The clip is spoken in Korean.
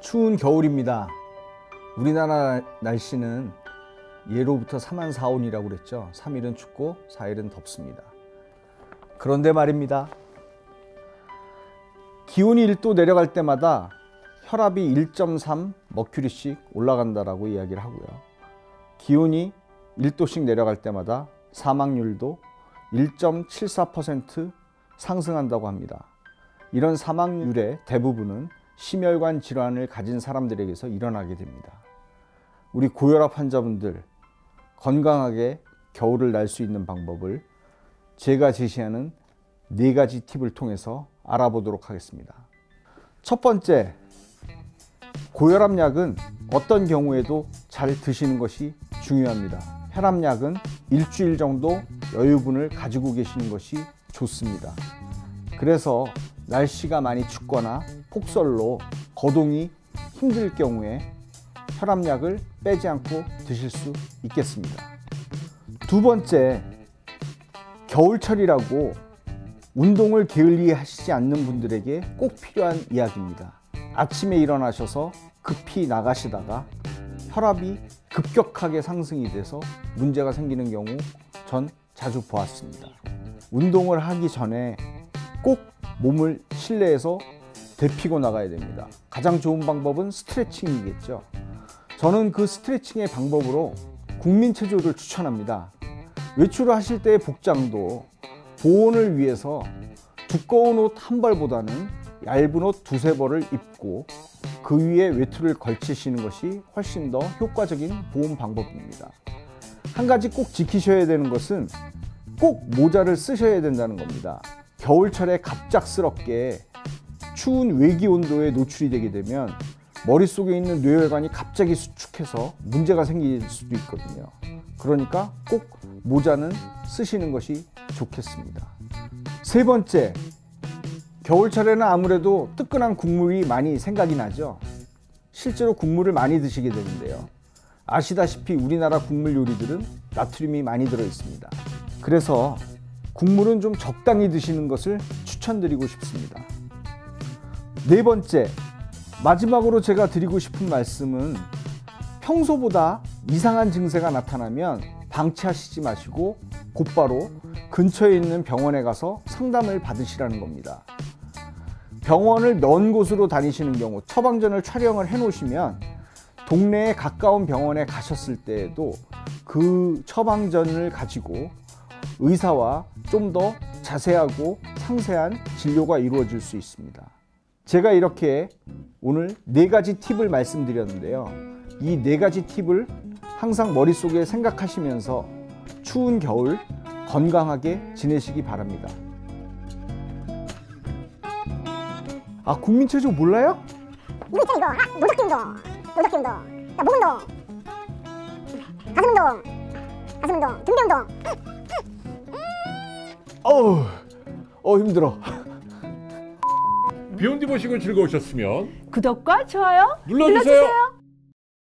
추운 겨울입니다. 우리나라 날씨는 예로부터 3한 4온이라고 그랬죠. 3일은 춥고 4일은 덥습니다. 그런데 말입니다. 기온이 1도 내려갈 때마다 혈압이 1.3 머큐리씩 올라간다라고 이야기를 하고요. 기온이 1도씩 내려갈 때마다 사망률도 1.74% 상승한다고 합니다. 이런 사망률의 대부분은 심혈관 질환을 가진 사람들에게서 일어나게 됩니다. 우리 고혈압 환자분들 건강하게 겨울을 날 수 있는 방법을 제가 제시하는 4가지 팁을 통해서 알아보도록 하겠습니다. 첫 번째, 고혈압 약은 어떤 경우에도 잘 드시는 것이 중요합니다. 혈압약은 일주일 정도 여유분을 가지고 계시는 것이 좋습니다. 그래서 날씨가 많이 춥거나 폭설로 거동이 힘들 경우에 혈압약을 빼지 않고 드실 수 있겠습니다. 두 번째, 겨울철이라고 운동을 게을리 하시지 않는 분들에게 꼭 필요한 이야기입니다. 아침에 일어나셔서 급히 나가시다가 혈압이 급격하게 상승이 돼서 문제가 생기는 경우 전 자주 보았습니다. 운동을 하기 전에 꼭 몸을 실내에서 데피고 나가야 됩니다. 가장 좋은 방법은 스트레칭이겠죠. 저는 그 스트레칭의 방법으로 국민체조를 추천합니다. 외출을 하실 때의 복장도 보온을 위해서 두꺼운 옷 한 벌보다는 얇은 옷 두세 벌을 입고 그 위에 외투를 걸치시는 것이 훨씬 더 효과적인 보온 방법입니다. 한 가지 꼭 지키셔야 되는 것은 꼭 모자를 쓰셔야 된다는 겁니다. 겨울철에 갑작스럽게 추운 외기 온도에 노출이 되게 되면 머릿속에 있는 뇌혈관이 갑자기 수축해서 문제가 생길 수도 있거든요. 그러니까 꼭 모자는 쓰시는 것이 좋겠습니다. 세 번째, 겨울철에는 아무래도 뜨끈한 국물이 많이 생각이 나죠. 실제로 국물을 많이 드시게 되는데요. 아시다시피 우리나라 국물 요리들은 나트륨이 많이 들어있습니다. 그래서 국물은 좀 적당히 드시는 것을 추천드리고 싶습니다. 네 번째, 마지막으로 제가 드리고 싶은 말씀은 평소보다 이상한 증세가 나타나면 방치하시지 마시고 곧바로 근처에 있는 병원에 가서 상담을 받으시라는 겁니다. 병원을 먼 곳으로 다니시는 경우 처방전을 촬영을 해 놓으시면 동네에 가까운 병원에 가셨을 때에도 그 처방전을 가지고 의사와 좀 더 자세하고 상세한 진료가 이루어질 수 있습니다. 제가 이렇게 오늘 4가지 팁을 말씀드렸는데요. 이 4가지 팁을 항상 머릿속에 생각하시면서 추운 겨울 건강하게 지내시기 바랍니다. 아, 국민체조 몰라요? 우리 있잖아 이거. 무작기 운동, 무작기 운동, 야, 목 운동, 가슴 운동, 가슴 운동, 등대 운동. 어우 힘들어. 비온뒤 보시고 즐거우셨으면 구독과 좋아요 눌러주세요.